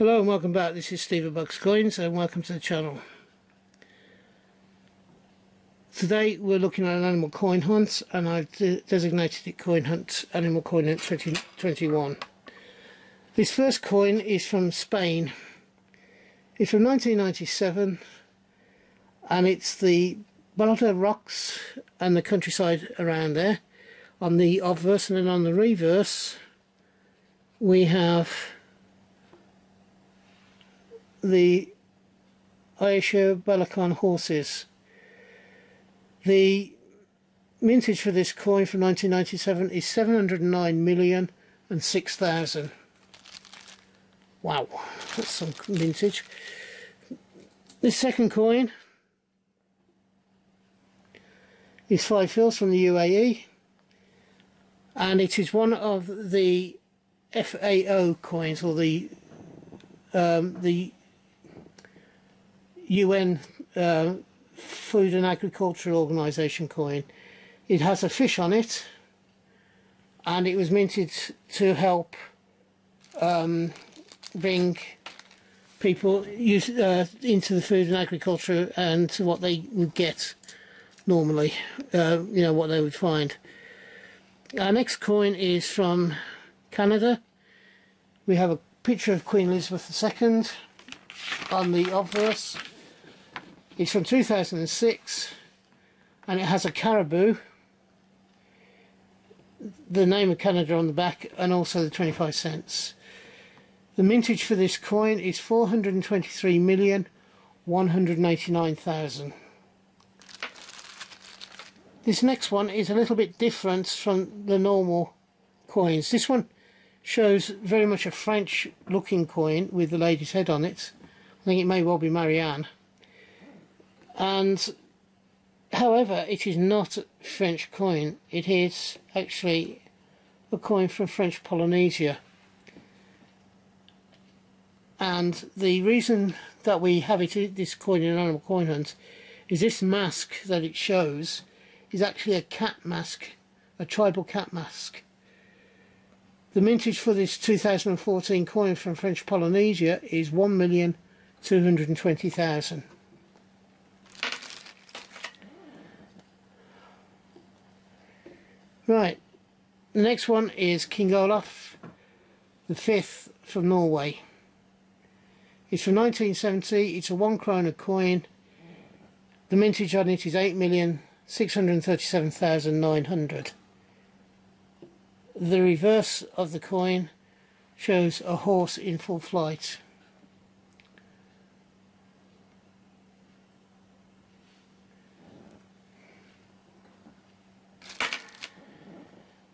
Hello and welcome back. This is Steve at Bucks Coins and welcome to the channel. Today we're looking at an animal coin hunt and I've designated it Coin Hunt, Animal Coin Hunt 2021. This first coin is from Spain. It's from 1997 and it's the Balata rocks and the countryside around there. On the obverse and then on the reverse we have the Ayesha Balakhan horses. The mintage for this coin from 1997 is 709,006,000. Wow, that's some mintage. This second coin is 5 fils from the UAE and it is one of the FAO coins, or the UN Food and Agricultural Organization coin. It has a fish on it and it was minted to help bring people into the food and agriculture and to what they would get normally, you know, what they would find. Our next coin is from Canada. We have a picture of Queen Elizabeth II on the obverse. It's from 2006 and it has a caribou, the name of Canada on the back, and also the 25 cents. The mintage for this coin is 423,189,000. This next one is a little bit different from the normal coins. This one shows very much a French looking coin with the lady's head on it. I think it may well be Marianne. And however, it is not a French coin. It is actually a coin from French Polynesia, and the reason that we have it, this coin, in an animal coin hunt is this mask that it shows is actually a cat mask, a tribal cat mask. The mintage for this 2014 coin from French Polynesia is 1,220,000. Right, the next one is King Olaf V from Norway. It's from 1970, it's a 1 kroner coin. The mintage on it is 8,637,900. The reverse of the coin shows a horse in full flight.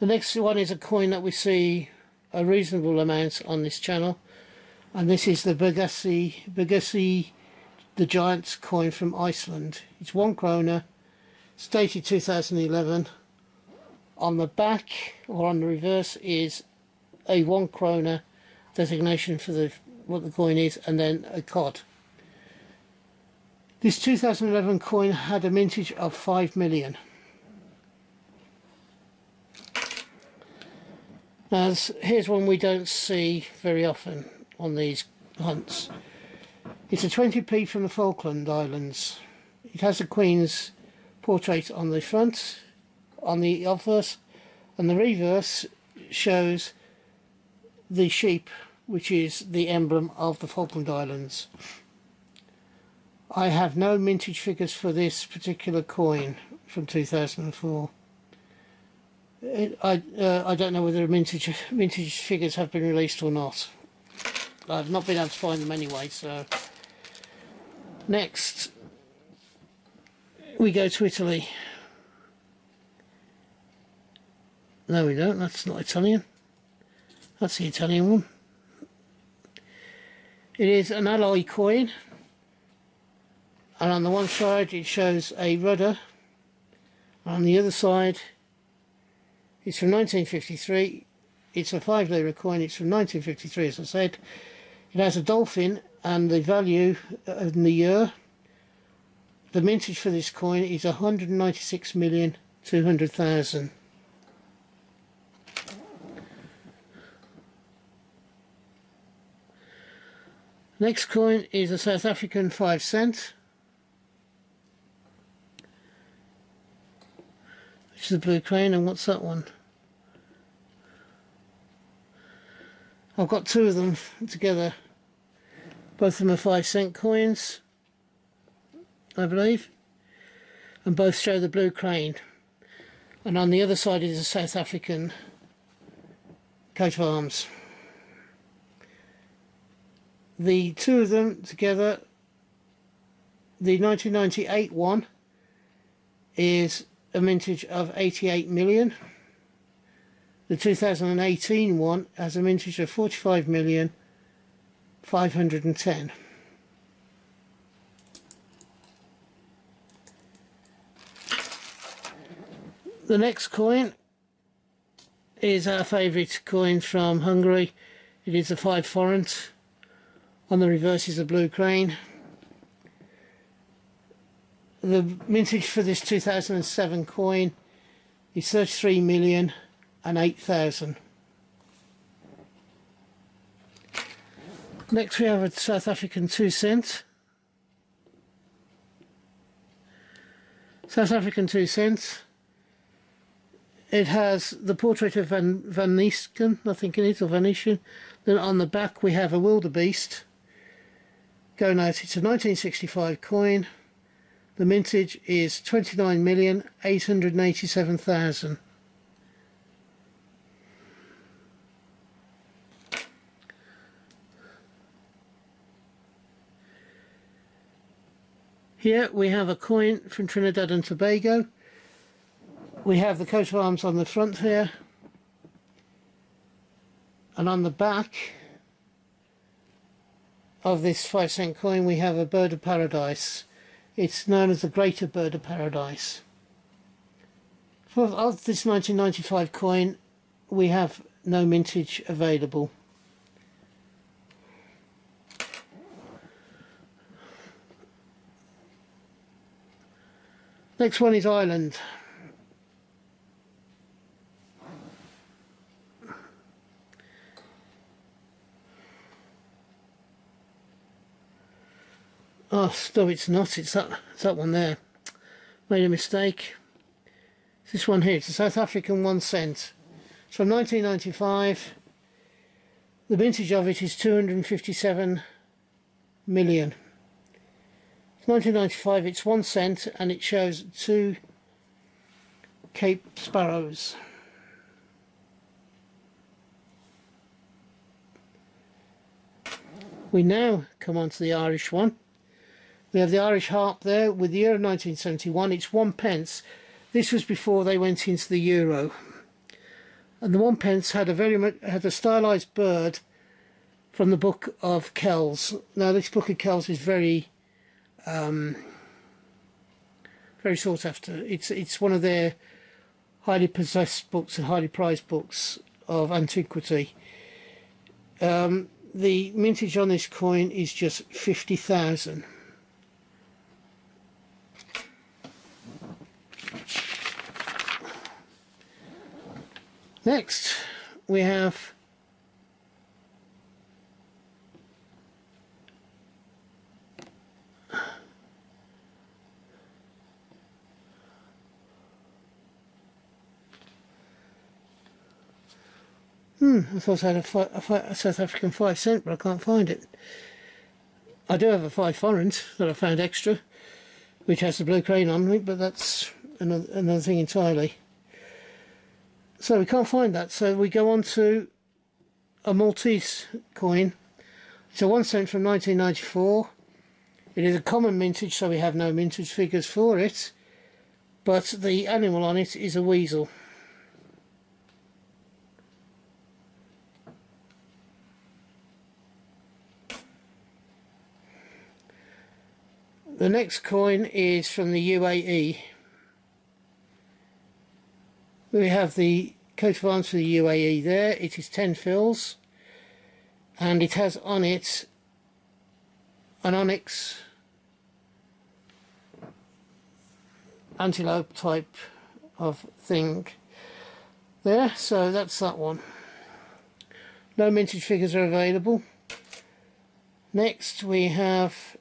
The next one is a coin that we see a reasonable amount on this channel, and this is the Bergasi, the Giant's coin from Iceland. It's 1 kroner, it's dated 2011. On the back, or on the reverse, is a 1 kroner designation for the what the coin is, and then a cod. This 2011 coin had a mintage of 5 million. As here's one we don't see very often on these hunts. It's a 20p from the Falkland Islands. It has the Queen's portrait on the front, on the obverse, and the reverse shows the sheep, which is the emblem of the Falkland Islands. I have no mintage figures for this particular coin from 2004. I don't know whether mintage figures have been released or not. I've not been able to find them anyway. So next we go to Italy. No, we don't. That's not Italian. That's the Italian one. It is an alloy coin, and on the one side it shows a rudder, and on the other side. It's from 1953, it's a 5 lira coin, it's from 1953 as I said. It has a dolphin and the value in the year. The mintage for this coin is 196,200,000. Next coin is a South African 5 cent, which is a blue crane. And what's that one? I've got two of them together. Both of them are 5 cent coins, I believe, and both show the blue crane. And on the other side is a South African coat of arms. The two of them together, the 1998 one is a mintage of 88 million. The 2018 one has a mintage of 45,510,000. The next coin is our favourite coin from Hungary. It is a 5 forint. On the reverse is a blue crane. The mintage for this 2007 coin is 33,008,000. Next we have a South African 2 cent. South African 2 cents. It has the portrait of Van Nisken, I think it is, or Van Nisken. Then on the back we have a wildebeest going out. It's a 1965 coin. The mintage is 29,887,000. Here we have a coin from Trinidad and Tobago. We have the coat of arms on the front here, and on the back of this 5 cent coin we have a bird of paradise. It's known as the Greater Bird of Paradise. For of this 1995 coin we have no mintage available. Next one is Ireland. Oh, no, it's not. It's that one there. Made a mistake. It's this one here. It's a South African 1 cent. It's from 1995. The vintage of it is 257 million. It's 1995. It's 1 cent, and it shows 2 Cape Sparrows. We now come on to the Irish one. We have the Irish harp there with the year of 1971. It's 1 pence. This was before they went into the euro. And the 1 pence had a stylised bird from the Book of Kells. Now this Book of Kells is very sought after. It's one of their highly possessed books and highly prized books of antiquity. The mintage on this coin is just 50,000. Next we have I thought I had a South African 5 cent, but I can't find it. I do have a 5 forint that I found extra, which has the blue crane on it, but that's another thing entirely. So we can't find that, so we go on to a Maltese coin. It's a 1 cent from 1994. It is a common mintage, so we have no mintage figures for it, but the animal on it is a weasel. The next coin is from the UAE. We have the coat of arms for the UAE there. It is 10 fils, and it has on it an onyx antelope type of thing there, so that's that one. No mintage figures are available. Next we have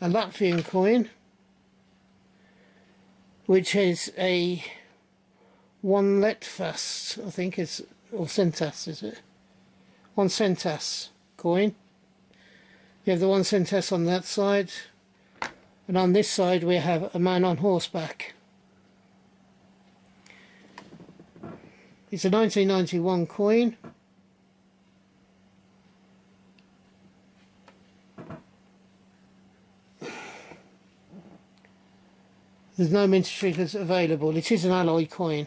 a Latvian coin, which is a one litvas, I think is, or centas, is it? 1 centas coin. We have the 1 centas on that side, and on this side we have a man on horseback. It's a 1991 coin. There's no mince figures available. It is an alloy coin.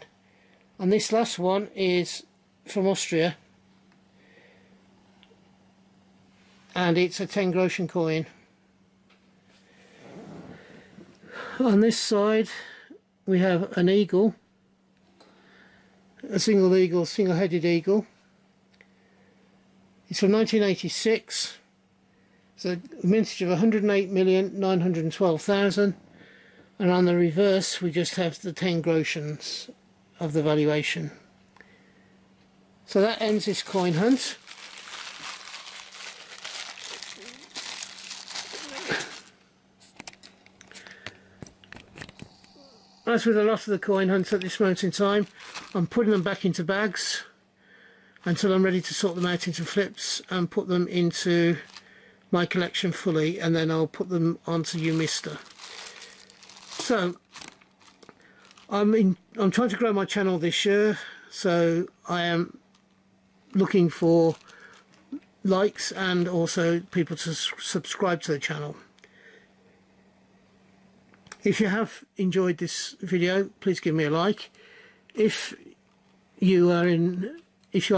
And this last one is from Austria. And it's a 10 groschen coin. On this side we have an eagle. A single eagle, single-headed eagle. It's from 1986. It's a mintage of 108,912,000. And on the reverse we just have the 10 groschens of the valuation. So that ends this coin hunt. As with a lot of the coin hunts at this moment in time, I'm putting them back into bags until I'm ready to sort them out into flips and put them into my collection fully, and then I'll put them onto UMister. So I'm trying to grow my channel this year, so I am looking for likes and also people to subscribe to the channel. If you have enjoyed this video, please give me a like. If you're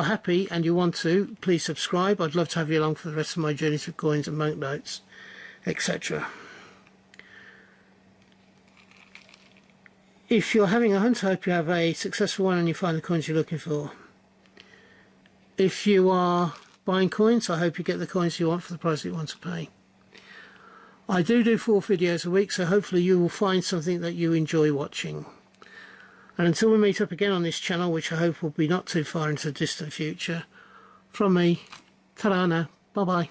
happy and you want to, please subscribe. I'd love to have you along for the rest of my journeys with coins and banknotes, etc. If you're having a hunt, I hope you have a successful one and you find the coins you're looking for. If you are buying coins, I hope you get the coins you want for the price that you want to pay. I do 4 videos a week, so hopefully you will find something that you enjoy watching. And until we meet up again on this channel, which I hope will be not too far into the distant future, from me, ta-ra now, bye-bye.